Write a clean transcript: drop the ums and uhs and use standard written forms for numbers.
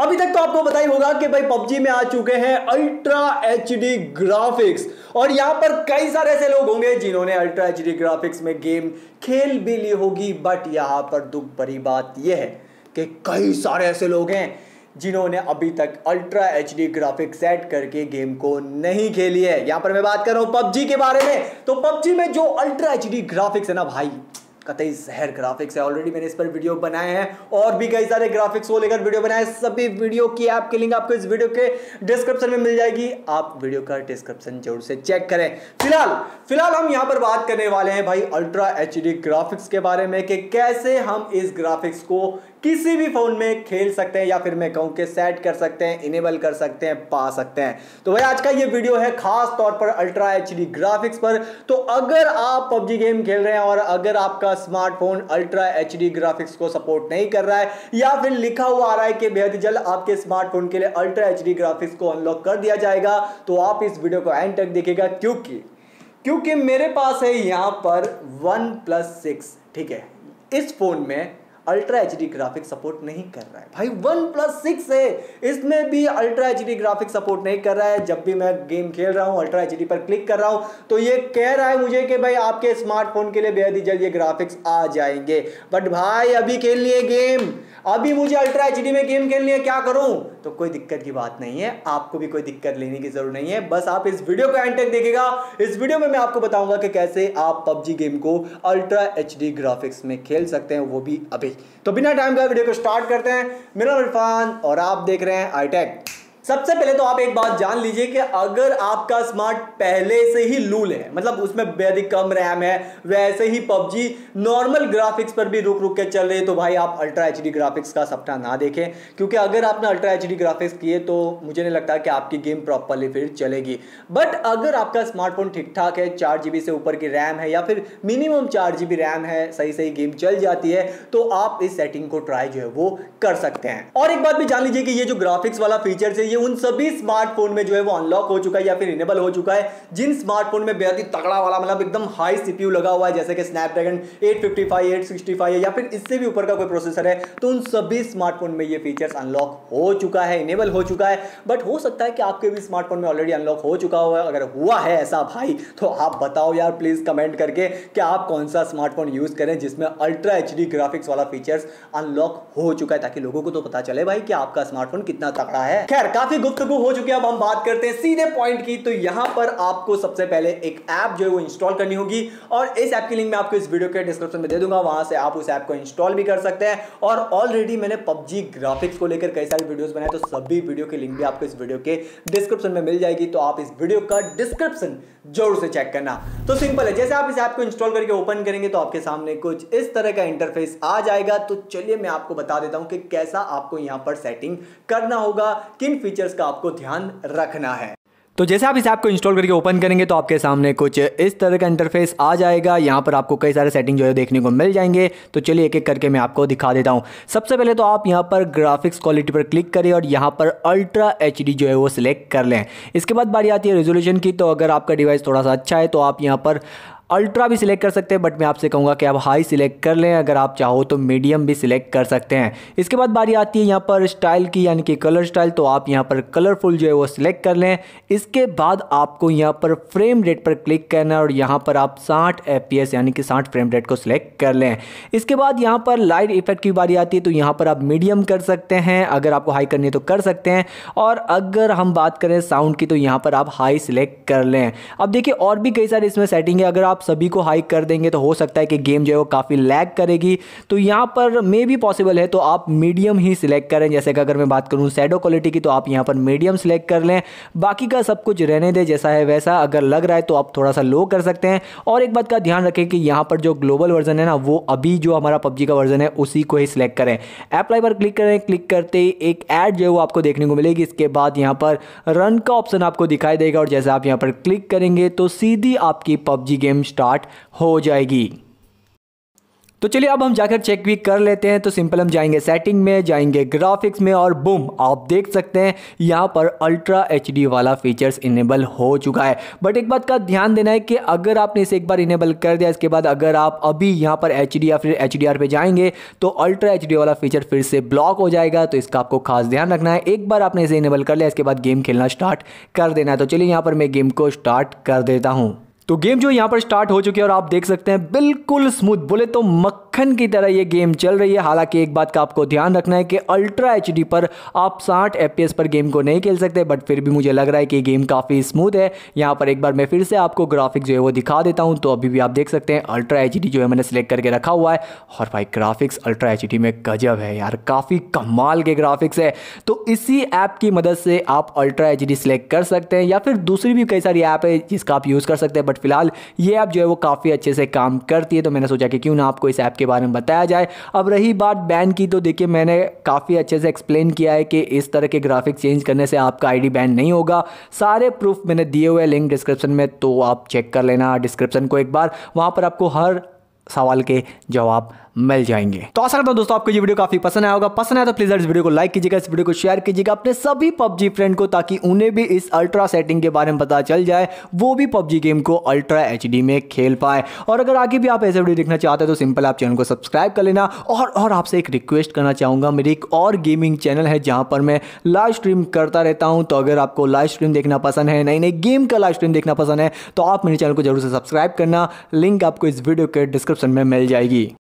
अभी तक तो आपको पता ही होगा कि भाई PUBG में आ चुके हैं अल्ट्रा HD ग्राफिक्स और यहाँ पर कई सारे ऐसे लोग होंगे जिन्होंने अल्ट्रा HD ग्राफिक्स में गेम खेल भी ली होगी। बट यहाँ पर दुख भरी बात यह है कि कई सारे ऐसे लोग हैं जिन्होंने अभी तक अल्ट्रा HD ग्राफिक्स सेट करके गेम को नहीं खेली है। यहाँ पर मैं बात कर रहा हूँ PUBG के बारे में। तो PUBG में जो अल्ट्रा HD ग्राफिक्स है ना भाई, कतई जहर ग्राफिक्स है। ऑलरेडी मैंने इस पर वीडियो बनाए हैं और भी कई सारे ग्राफिक्स को लेकर वीडियो बनाए। सभी वीडियो की ऐप की लिंक आपको इस वीडियो के डिस्क्रिप्शन में मिल जाएगी। आप वीडियो का डिस्क्रिप्शन जरूर से चेक करें। फिलहाल हम यहाँ पर बात करने वाले हैं भाई अल्ट्रा HD ग्राफिक्स के बारे में कि कैसे हम इस ग्राफिक्स को किसी भी फोन में खेल सकते हैं या फिर मैं कहूँ कि सेट कर सकते हैं, इनेबल कर सकते हैं, पा सकते हैं। तो भाई आज का ये वीडियो है खास तौर पर अल्ट्रा HD ग्राफिक्स पर। तो अगर आप PUBG गेम खेल रहे हैं और अगर आपका स्मार्टफोन अल्ट्रा HD ग्राफिक्स को सपोर्ट नहीं कर रहा है या फिर लिखा हुआ आ रहा है कि बेहद जल्द आपके स्मार्टफोन के लिए अल्ट्रा HD ग्राफिक्स को अनलॉक कर दिया जाएगा, तो आप इस वीडियो को एंड तक देखिएगा क्योंकि मेरे पास है यहाँ पर OnePlus 6। ठीक है, इस फोन में अल्ट्रा HD ग्राफिक्स सपोर्ट नहीं कर रहा है भाई। OnePlus 6 है, इसमें भी अल्ट्रा HD ग्राफिक्स सपोर्ट नहीं कर रहा है। जब भी मैं गेम खेल रहा हूँ अल्ट्रा HD पर क्लिक कर रहा हूँ तो ये कह रहा है मुझे कि भाई आपके स्मार्टफोन के लिए बेहद ही जल्द ये ग्राफिक्स आ जाएंगे। बट भाई अभी खेल लिए गेम, अभी मुझे अल्ट्रा HD में गेम खेलनी है, क्या करूँ? तो कोई दिक्कत की बात नहीं है, आपको भी कोई दिक्कत लेने की जरूरत नहीं है। बस आप इस वीडियो को एंड तक देखिएगा। इस वीडियो में मैं आपको बताऊंगा कि कैसे आप PUBG गेम को अल्ट्रा HD ग्राफिक्स में खेल सकते हैं, वो भी अभी। तो बिना टाइम का वीडियो को स्टार्ट करते हैं। मेरा इरफान और आप देख रहे हैं ITECH। सबसे पहले तो आप एक बात जान लीजिए कि अगर आपका स्मार्ट पहले से ही लूल है, मतलब उसमें बेहद ही कम रैम है, वैसे ही PUBG नॉर्मल ग्राफिक्स पर भी रुक के चल रहे, तो भाई आप अल्ट्रा HD ग्राफिक्स का सपना ना देखें। क्योंकि अगर आपने अल्ट्रा HD ग्राफिक्स किए तो मुझे नहीं लगता कि आपकी गेम प्रॉपरली फिर चलेगी। बट अगर आपका स्मार्टफोन ठीक ठाक है, 4GB से ऊपर की रैम है या फिर मिनिमम 4GB रैम है, सही गेम चल जाती है, तो आप इस सेटिंग को ट्राई जो है वो कर सकते हैं। और एक बात भी जान लीजिए कि ये जो ग्राफिक्स वाला फीचर है उन सभी स्मार्टफोन में जो है वो अनलॉक हो चुका है या फिर इनेबल हो चुका है जिन स्मार्टफोन में बेहद ही तगड़ा वाला, मतलब एकदम हाई CPU लगा हुआ है, जैसे कि स्नैपड्रैगन 855, 865 है या फिर इससे भी ऊपर का कोई प्रोसेसर है, तो उन सभी स्मार्टफोन में ये फीचर्स अनलॉक हो चुका है, इनेबल हो चुका है। बट हो सकता है कि आपके भी स्मार्टफोन में ऑलरेडी अनलॉक हो चुका हुआ है। अगर हुआ है ऐसा भाई, तो आप बताओ यार प्लीज कमेंट करके कि आप कौन सा स्मार्टफोन यूज करें जिसमें अल्ट्रा HD ग्राफिक्स वाला फीचर्स अनलॉक हो चुका है, ताकि लोगों को तो पता चले भाई कि आपका स्मार्टफोन कितना तगड़ा है। खैर काफी गुफ्तगू हो चुकी है, अब हम बात करते हैं सीधे पॉइंट की। तो यहां पर आपको सबसे पहले एक ऐप जो है वो इंस्टॉल करनी होगी और इस ऐप की लिंक मैं आपको इस वीडियो के डिस्क्रिप्शन में दे दूंगा, वहां से आप उस ऐप को इंस्टॉल भी कर सकते हैं। और ऑलरेडी मैंने PUBG ग्राफिक्स को लेकर कई सारे वीडियोस बनाए, तो सभी वीडियो की लिंक भी आपको इस वीडियो के डिस्क्रिप्शन में मिल जाएगी। तो आप इस वीडियो का डिस्क्रिप्शन जरूर से चेक करना। तो सिंपल है, जैसे आप इस ऐप को इंस्टॉल करके ओपन करेंगे तो आपके सामने कुछ इस तरह का इंटरफेस आ जाएगा। तो चलिए मैं आपको बता देता हूं कि कैसा आपको यहां पर सेटिंग करना होगा, किन फीचर्स का आपको ध्यान रखना है। तो जैसे आप इस ऐप को इंस्टॉल करके ओपन करेंगे तो आपके सामने कुछ इस तरह का इंटरफेस आ जाएगा। यहाँ पर आपको कई सारे सेटिंग जो है देखने को मिल जाएंगे। तो चलिए एक एक करके मैं आपको दिखा देता हूँ। सबसे पहले तो आप यहाँ पर ग्राफिक्स क्वालिटी पर क्लिक करें और यहाँ पर अल्ट्रा HD जो है वो सिलेक्ट कर लें। इसके बाद बारी आती है रेजोल्यूशन की। तो अगर आपका डिवाइस थोड़ा सा अच्छा है तो आप यहाँ पर अल्ट्रा भी सिलेक्ट कर सकते हैं, बट मैं आपसे कहूँगा कि आप हाई सिलेक्ट कर लें। अगर आप चाहो तो मीडियम भी सिलेक्ट कर सकते हैं। इसके बाद बारी आती है यहाँ पर स्टाइल की, यानी कि कलर स्टाइल। तो आप यहाँ पर कलरफुल जो है वो सिलेक्ट कर लें। इसके बाद आपको यहाँ पर फ्रेम रेट पर क्लिक करना है और यहाँ पर आप 60 FPS यानी कि 60 फ्रेम रेट को सिलेक्ट कर लें। इसके बाद यहाँ पर लाइट इफेक्ट की बारी आती है। तो यहाँ पर आप मीडियम कर सकते हैं, अगर आपको हाई करनी है तो कर सकते हैं। और अगर हम बात करें साउंड की तो यहाँ पर आप हाई सिलेक्ट कर लें। अब देखिए और भी कई सारे इसमें सेटिंग है, अगर आप सभी को हाई कर देंगे तो हो सकता है कि गेम जो है वो काफ़ी लैग करेगी। तो यहाँ पर मे भी पॉसिबल है तो आप मीडियम ही सिलेक्ट करें। जैसे कि अगर मैं बात करूँ शैडो क्वालिटी की तो आप यहाँ पर मीडियम सिलेक्ट कर लें, बाकी का सब कुछ रहने दें जैसा है वैसा। अगर लग रहा है तो आप थोड़ा सा लो कर सकते हैं। और एक बात का ध्यान रखें कि यहाँ पर जो ग्लोबल वर्जन है ना, वो अभी जो हमारा PUBG का वर्जन है उसी को ही सिलेक्ट करें। अप्लाई पर क्लिक करें। क्लिक करते ही एक ऐड जो है वो आपको देखने को मिलेगी। इसके बाद यहाँ पर रन का ऑप्शन आपको दिखाई देगा और जैसे आप यहाँ पर क्लिक करेंगे तो सीधी आपकी PUBG गेम स्टार्ट हो जाएगी। तो चलिए अब हम जाकर चेक भी कर लेते हैं। तो सिंपल हम जाएंगे सेटिंग में, जाएंगे ग्राफिक्स में और बूम, आप देख सकते हैं यहाँ पर अल्ट्रा एचडी वाला फीचर्स इनेबल हो चुका है। बट एक बात का ध्यान देना है कि अगर आपने इसे एक बार इनेबल कर दिया, इसके बाद अगर आप अभी यहाँ पर एचडी या फिर एचडीआर पे जाएंगे तो अल्ट्रा एचडी वाला फीचर फिर से ब्लॉक हो जाएगा। तो इसका आपको खास ध्यान रखना है। एक बार आपने इसे इनेबल कर लिया, इसके बाद गेम खेलना स्टार्ट कर देना है। तो चलिए यहाँ पर मैं गेम को स्टार्ट कर देता हूँ। तो गेम जो यहाँ पर स्टार्ट हो चुकी है और आप देख सकते हैं बिल्कुल स्मूथ, बोले तो मक्खन की तरह ये गेम चल रही है। हालांकि एक बात का आपको ध्यान रखना है कि अल्ट्रा एचडी पर आप 60 एफपीएस पर गेम को नहीं खेल सकते, बट फिर भी मुझे लग रहा है कि गेम काफ़ी स्मूथ है। यहाँ पर एक बार मैं फिर से आपको ग्राफिक जो है वो दिखा देता हूँ। तो अभी भी आप देख सकते हैं अल्ट्रा एचडी जो है मैंने सेलेक्ट करके रखा हुआ है और भाई ग्राफिक्स अल्ट्रा एचडी में गजब है यार, काफ़ी कमाल के ग्राफिक्स है। तो इसी ऐप की मदद से आप अल्ट्रा एचडी सेलेक्ट कर सकते हैं या फिर दूसरी भी कई सारी ऐप है जिसका आप यूज़ कर सकते हैं, बट फिलहाल ये ऐप जो है वो काफ़ी अच्छे से काम करती है। तो मैंने सोचा कि क्यों ना आपको इस ऐप के बारे में बताया जाए। अब रही बात बैन की, तो देखिए मैंने काफ़ी अच्छे से एक्सप्लेन किया है कि इस तरह के ग्राफिक चेंज करने से आपका आईडी बैन नहीं होगा। सारे प्रूफ मैंने दिए हुए हैं लिंक डिस्क्रिप्शन में, तो आप चेक कर लेना डिस्क्रिप्शन को एक बार, वहाँ पर आपको हर सवाल के जवाब मिल जाएंगे। तो आशा करता हूँ दोस्तों आपको ये वीडियो काफी पसंद आया होगा। पसंद आया तो प्लीज इस वीडियो को लाइक कीजिएगा, इस वीडियो को शेयर कीजिएगा अपने सभी पबजी फ्रेंड को, ताकि उन्हें भी इस अल्ट्रा सेटिंग के बारे में पता चल जाए, वो भी पबजी गेम को अल्ट्रा एचडी में खेल पाए। और अगर आगे भी आप ऐसे वीडियो देखना चाहते हैं तो सिंपल आप चैनल को सब्सक्राइब कर लेना। और आपसे एक रिक्वेस्ट करना चाहूँगा, मेरी एक और गेमिंग चैनल है जहाँ पर मैं लाइव स्ट्रीम करता रहता हूँ। तो अगर आपको लाइव स्ट्रीम देखना पसंद है, नई नई गेम का लाइव स्ट्रीम देखना पसंद है, तो आप मेरे चैनल को जरूर से सब्सक्राइब करना। लिंक आपको इस वीडियो के डिस्क्रिप्शन में मिल जाएगी।